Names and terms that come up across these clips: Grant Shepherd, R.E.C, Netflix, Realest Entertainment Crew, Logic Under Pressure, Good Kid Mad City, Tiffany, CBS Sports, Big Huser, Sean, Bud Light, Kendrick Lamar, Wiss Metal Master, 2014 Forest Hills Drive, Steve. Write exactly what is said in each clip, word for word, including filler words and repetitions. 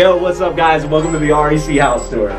Yo, what's up guys? Welcome to the R E C House Tour.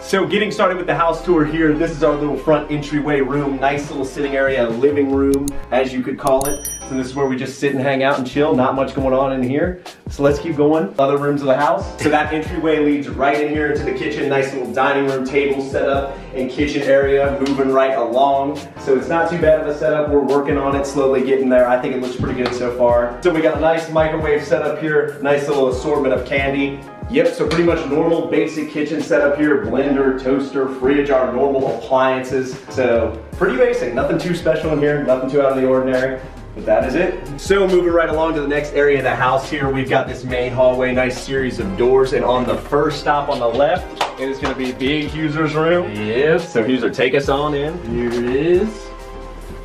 So getting started with the house tour here, this is our little front entryway room, nice little sitting area, living room, as you could call it. So this is where we just sit and hang out and chill, not much going on in here. So let's keep going, other rooms of the house. So that entryway leads right in here into the kitchen, nice little dining room table set up and kitchen area, moving right along. So it's not too bad of a setup, we're working on it, slowly getting there. I think it looks pretty good so far. So we got a nice microwave set up here, nice little assortment of candy. Yep, so pretty much normal basic kitchen setup here, blender, toaster, fridge, our normal appliances. So pretty basic, nothing too special in here, nothing too out of the ordinary. But that is it. So moving right along to the next area of the house here, we've got this main hallway, nice series of doors, and on the first stop on the left, it is gonna be Big Huser's room. Yep. So Huser, take us on in. Here it is.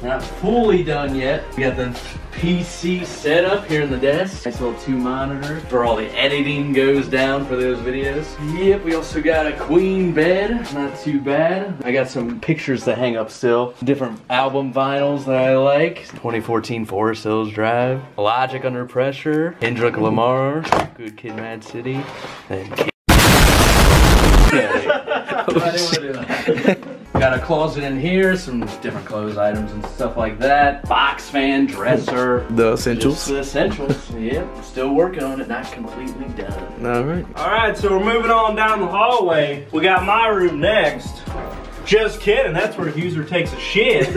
Not fully done yet. We got the P C set up here in the desk. Nice little two monitors where all the editing goes down for those videos. Yep, we also got a queen bed. Not too bad. I got some pictures to hang up still. Different album vinyls that I like. twenty fourteen Forest Hills Drive. Logic Under Pressure. Kendrick Lamar. Good Kid Mad City. And got a closet in here, some different clothes items and stuff like that. Box fan, dresser. The essentials. Just the essentials, yep. Yeah, still working on it, not completely done. All right. All right, so we're moving on down the hallway. We got my room next. Just kidding, that's where Huser takes a shit.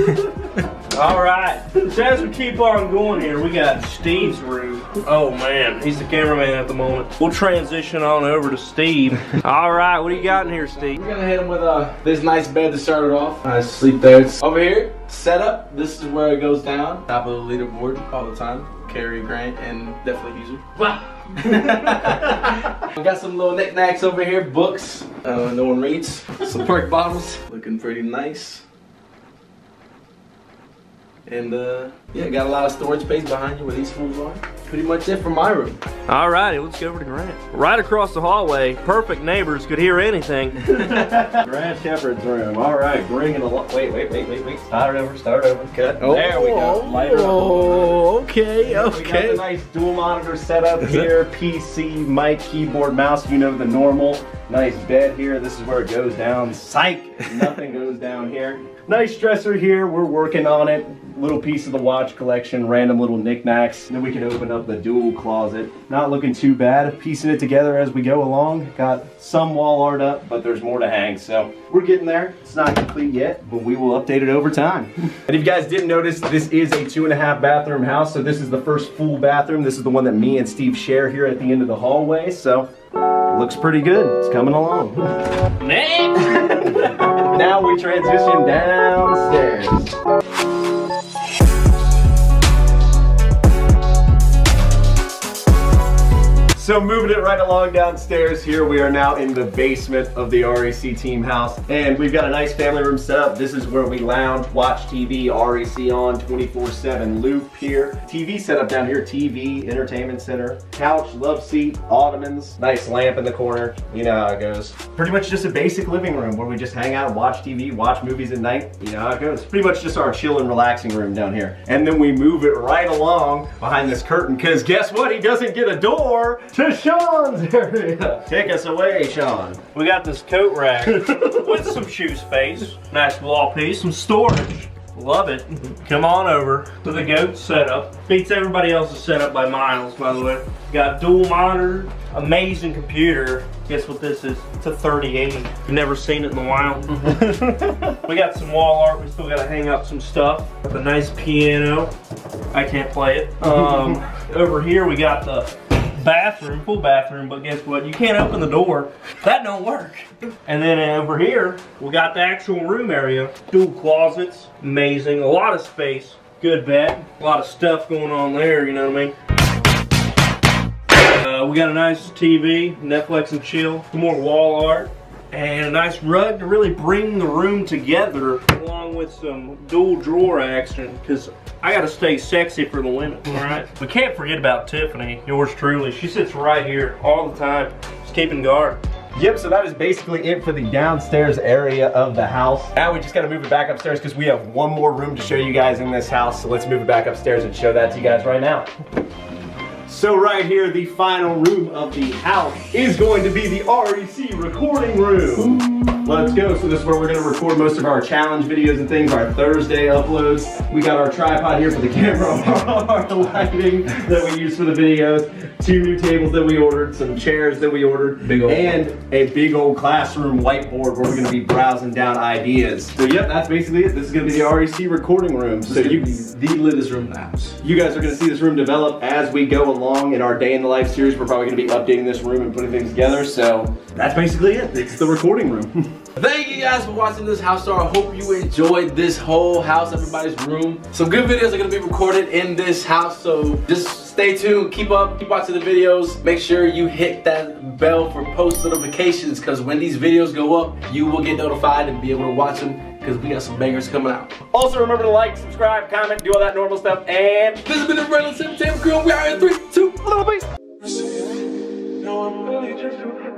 All right, so as we keep on going here, we got Steve's room. Oh man, he's the cameraman at the moment. We'll transition on over to Steve. All right, what do you got in here, Steve? We're gonna hit him with uh, this nice bed to start it off. I sleep there. It's over here, set up. This is where it goes down. Top of the leaderboard all the time. Carrie, Grant, and definitely Huser. Wow. We got some little knickknacks over here, books. Uh, no one reads. Some perk bottles. Looking pretty nice. And uh, yeah, got a lot of storage space behind you where these fools are. Pretty much it for my room. All righty, let's go over to Grant. Right across the hallway, perfect neighbors could hear anything. Grant Shepherd's room. All right, bringing a lot. Wait, wait, wait, wait, wait. Start over, start over. Cut. Oh, there we go. Light oh, okay, okay. We got a nice dual monitor setup here. P C, mic, keyboard, mouse. You know the normal. Nice bed here. This is where it goes down. Psych. Nothing goes down here. Nice dresser here. We're working on it. Little piece of the watch collection, random little knickknacks. Then we can open up the dual closet. Not looking too bad. Piecing it together as we go along. Got some wall art up, but there's more to hang. So we're getting there. It's not complete yet, but we will update it over time. And if you guys didn't notice, this is a two and a half bathroom house. So this is the first full bathroom. This is the one that me and Steve share here at the end of the hallway. So looks pretty good. It's coming along. Next! Now we transition downstairs. So moving it right along downstairs here, we are now in the basement of the R E C team house. And we've got a nice family room set up. This is where we lounge, watch T V, R E C on, twenty-four seven loop here. T V set up down here, T V, entertainment center, couch, love seat, ottomans, nice lamp in the corner. You know how it goes. Pretty much just a basic living room where we just hang out, watch T V, watch movies at night. You know how it goes. Pretty much just our chill and relaxing room down here. And then we move it right along behind this curtain because guess what? He doesn't get a door to Sean's area. Take us away, Sean. We got this coat rack with some shoe space. Nice wall piece, some storage. Love it. Come on over to the goat setup. Beats everybody else's setup by miles, by the way. Got dual monitor, amazing computer. Guess what this is? It's a thirty eighty. You've never seen it in a while. We got some wall art. We still gotta hang up some stuff. Got the nice piano. I can't play it. Um, over here we got the bathroom, full bathroom, but guess what? You can't open the door. That don't work. And then over here, we got the actual room area. Dual closets, amazing. A lot of space, good bed. A lot of stuff going on there, you know what I mean? Uh, we got a nice T V, Netflix and chill, some more wall art, and a nice rug to really bring the room together, along with some dual drawer action, because I gotta stay sexy for the women, all right? We can't forget about Tiffany, yours truly. She sits right here all the time, just keeping guard. Yep, so that is basically it for the downstairs area of the house. Now we just gotta move it back upstairs because we have one more room to show you guys in this house. So let's move it back upstairs and show that to you guys right now. So right here, the final room of the house is going to be the R E C recording room. Ooh. Let's go. So this is where we're gonna record most of our challenge videos and things, our Thursday uploads. We got our tripod here for the camera, our lighting that we use for the videos, two new tables that we ordered, some chairs that we ordered, big old and a big old classroom whiteboard where we're gonna be browsing down ideas. So yep, that's basically it. This is gonna be the R E C recording room. So you the litest room in the house. You guys are gonna see this room develop as we go along. In our day in the life series, we're probably going to be updating this room and putting things together. So that's basically it. It's the recording room. Thank you guys for watching this house tour. I hope you enjoyed this whole house, everybody's room. Some good videos are going to be recorded in this house. So just stay tuned. Keep up. Keep watching the videos. Make sure you hit that bell for post notifications because when these videos go up, you will get notified and be able to watch them because we got some bangers coming out. Also, remember to like, subscribe, comment, do all that normal stuff. And this has been the Realest Entertainment Crew. We are in three, two, one, peace. No, I'm really just doing this.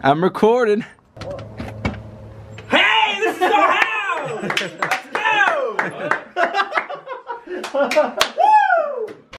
I'm recording. Hey, this is our house! Let's go!